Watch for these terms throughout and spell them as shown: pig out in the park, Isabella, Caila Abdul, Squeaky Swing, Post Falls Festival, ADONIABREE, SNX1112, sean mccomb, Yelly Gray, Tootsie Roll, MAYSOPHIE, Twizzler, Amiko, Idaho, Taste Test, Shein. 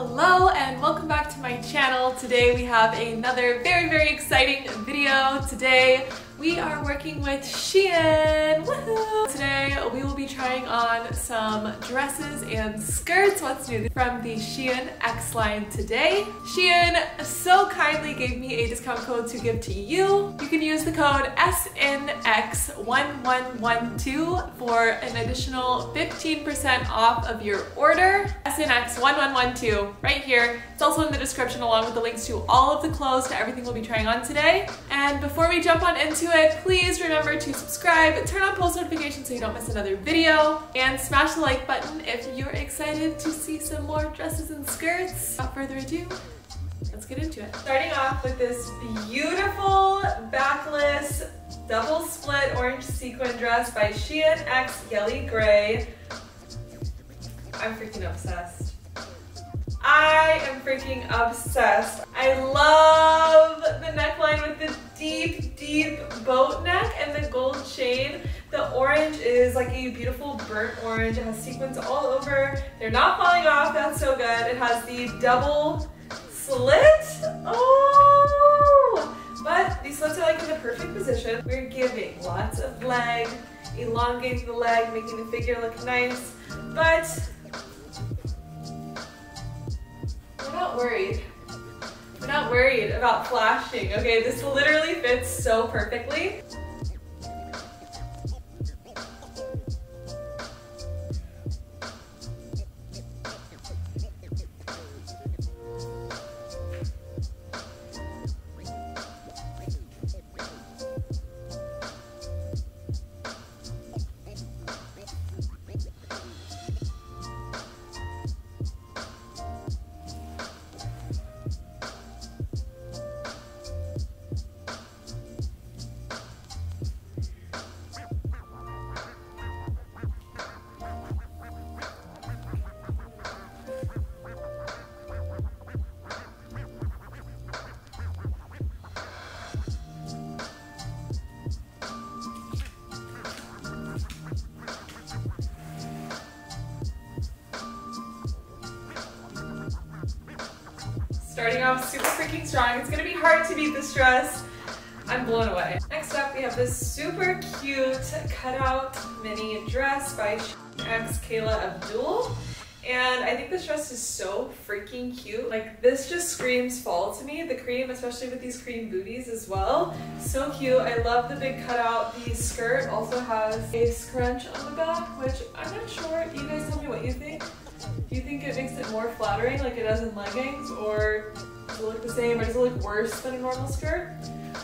Hello and welcome back to my channel. Today we have another very, very exciting video. Today we are working with Shein. Woohoo! Today we will be trying on some dresses and skirts. Let's do this from the Shein X line today. Shein so kindly gave me a discount code to give to you. You can use the code SNX1112 for an additional 15% off of your order. SNX1112 right here. It's also in the description along with the links to all of the clothes, to everything we'll be trying on today. And before we jump on into it, please remember to subscribe, turn on post notifications so you don't miss another video, and smash the like button if you're excited to see some more dresses and skirts. Without further ado, let's get into it. Starting off with this beautiful backless double split orange sequin dress by Shein X Yelly Gray. I'm freaking obsessed. I am freaking obsessed. I love the neckline with the deep boat neck and the gold chain. The orange is like a beautiful burnt orange. It has sequins all over. They're not falling off. That's so good. It has the double slit. Oh! But these slits are like in the perfect position. We're giving lots of leg, elongating the leg, making the figure look nice. But we're not worried about flashing, okay? This literally fits so perfectly. Starting off super freaking strong. It's gonna be hard to beat this dress. I'm blown away. Next up, we have this super cute cutout mini dress by Shein X Caila Abdul. And I think this dress is so freaking cute. Like, this just screams fall to me. The cream, especially with these cream booties as well. So cute. I love the big cutout. The skirt also has a scrunch on the back, which I'm not sure. You guys tell me what you think. Do you think it makes it more flattering like it does in leggings, or does it look the same, or does it look worse than a normal skirt?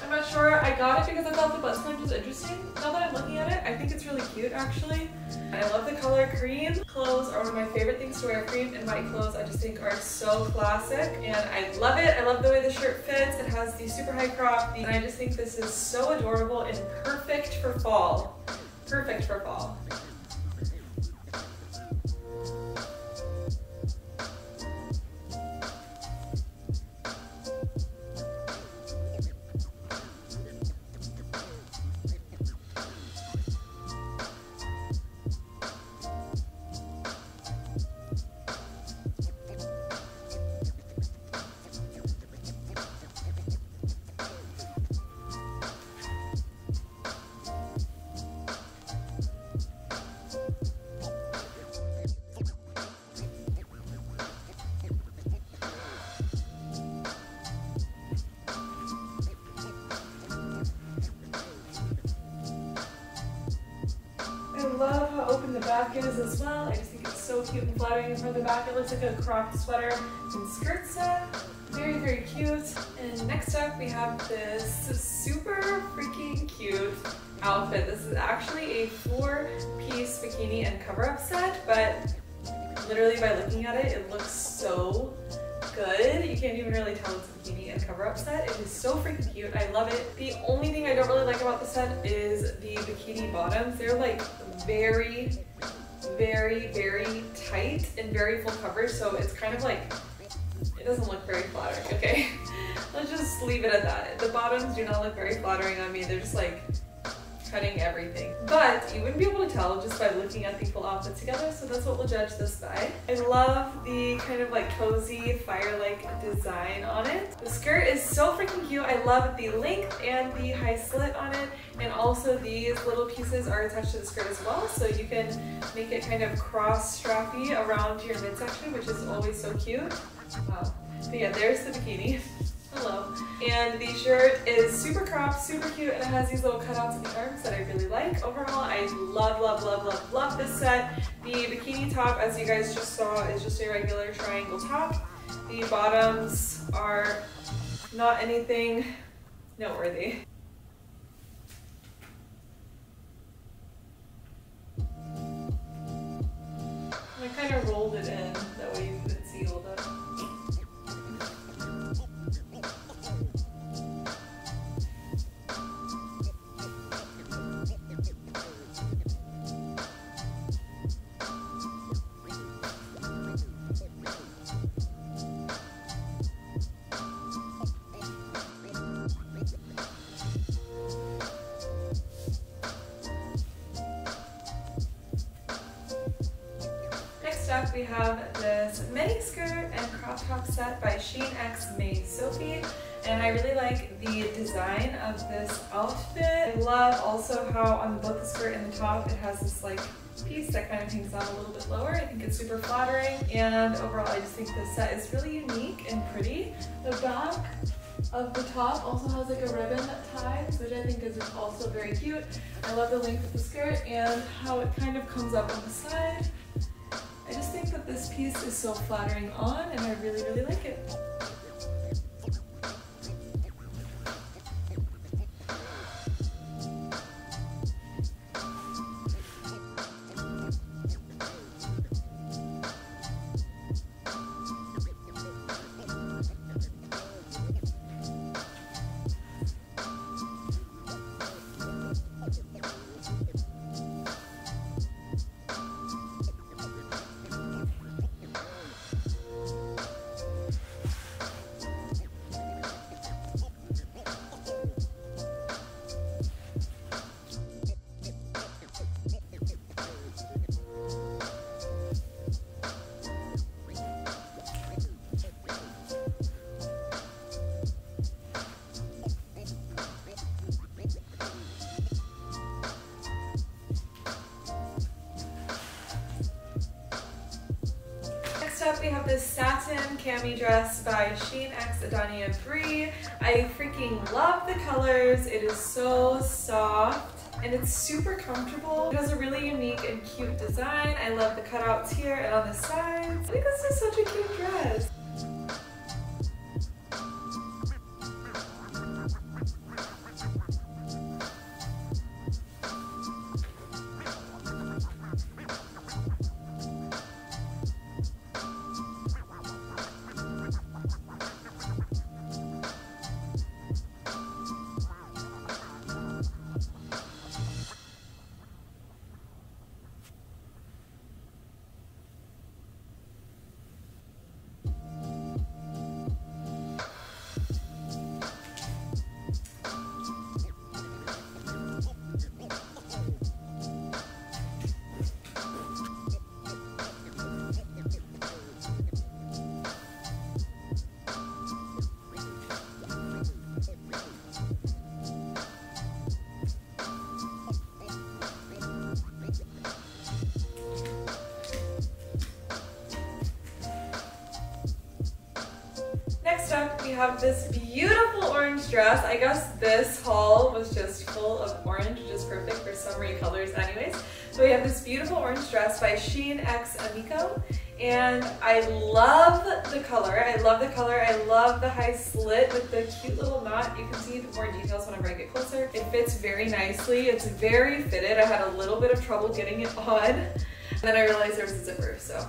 I'm not sure. I got it because I thought the butt scrunch was interesting. Now that I'm looking at it, I think it's really cute actually. I love the color cream. Clothes are one of my favorite things to wear. Cream and white clothes I just think are so classic, and I love it. I love the way the shirt fits. It has the super high crop, and I just think this is so adorable and perfect for fall. Perfect for fall. The back is as well. I just think it's so cute and flattering for the back. It looks like a cropped sweater and skirt set. Very, very cute. And next up we have this super freaking cute outfit. This is actually a 4-piece bikini and cover-up set, but literally by looking at it, it looks so good. You can't even really tell it's a bikini and cover-up set. It is so freaking cute. I love it. The only thing I don't really like about the set is the bikini bottoms. They're like very, very, very tight and very full coverage, so it's kind of like, it doesn't look very flattering, okay? Let's just leave it at that. The bottoms do not look very flattering on me. They're just like cutting everything. But you wouldn't be able to tell just by looking at the full outfit together, so that's what we'll judge this by. I love the kind of like cozy, fire-like design on it. The skirt is so freaking cute. I love the length and the high slit on it, and also these little pieces are attached to the skirt as well, so you can make it kind of cross-strappy around your midsection, which is always so cute. Wow. But yeah, there's the bikini. Hello. And the shirt is super cropped, super cute, and it has these little cutouts in the arms that I really like. Overall, I love, love, love, love, love this set. The bikini top, as you guys just saw, is just a regular triangle top. The bottoms are not anything noteworthy. I kind of rolled it in, that way you could see all the... We have this mini skirt and crop top set by Shein x MAYSOPHIE, and I really like the design of this outfit. I love also how on both the skirt and the top it has this like piece that kind of hangs out a little bit lower. I think it's super flattering, and overall I just think this set is really unique and pretty. The back of the top also has like a ribbon that ties, which I think is also very cute. I love the length of the skirt and how it kind of comes up on the side. I just think that this piece is so flattering on, and I really, really like it. Next up, we have this satin cami dress by Shein x ADONIABREE. I freaking love the colors. It is so soft and it's super comfortable. It has a really unique and cute design. I love the cutouts here and on the sides. I think this is such a cute dress. We have this beautiful orange dress. I guess this haul was just full of orange, which is perfect for summery colors anyways. So we have this beautiful orange dress by Shein x Amiko, and I love the color. I love the color. I love the high slit with the cute little knot. You can see more details whenever I get closer. It fits very nicely. It's very fitted. I had a little bit of trouble getting it on, and then I realized there was a zipper, so.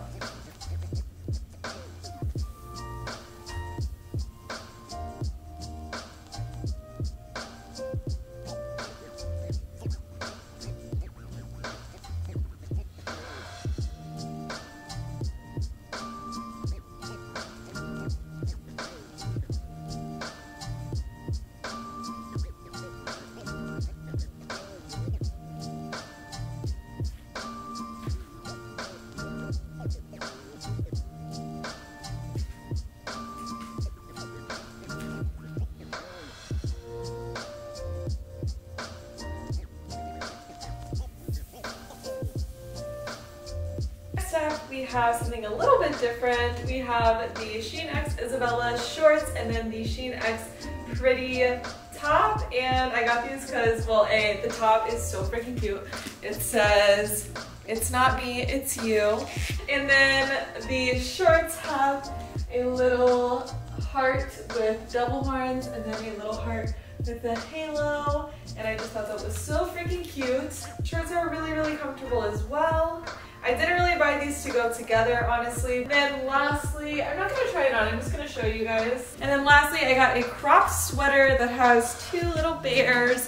have something a little bit different. We have the Shein X Isabella shorts and then the Shein X pretty top. And I got these because, well, A, the top is so freaking cute. It says, "It's not me, it's you." And then the shorts have a little heart with double horns and then a little heart with the halo, and I just thought that was so freaking cute. Shorts are really comfortable as well. I didn't really buy these to go together, honestly. And then lastly, I'm not gonna try it on, I'm just gonna show you guys. And then lastly, I got a cropped sweater that has two little bears,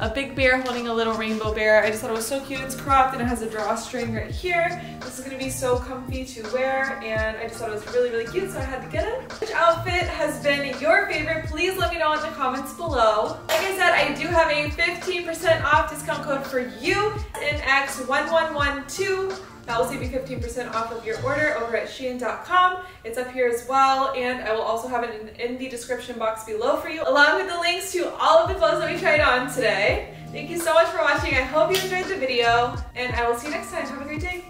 a big bear holding a little rainbow bear. I just thought it was so cute. It's cropped and it has a drawstring right here. This is gonna be so comfy to wear, and I just thought it was really cute, so I had to get it. Which outfit has been your favorite? Please let me know in the comments below. Like I said, I do have a 15% off discount code for you, SNX1112. That will save you 15% off of your order over at Shein.com. It's up here as well, and I will also have it in the description box below for you, along with the links to all of the clothes that we tried on today. Thank you so much for watching. I hope you enjoyed the video, and I will see you next time. Have a great day.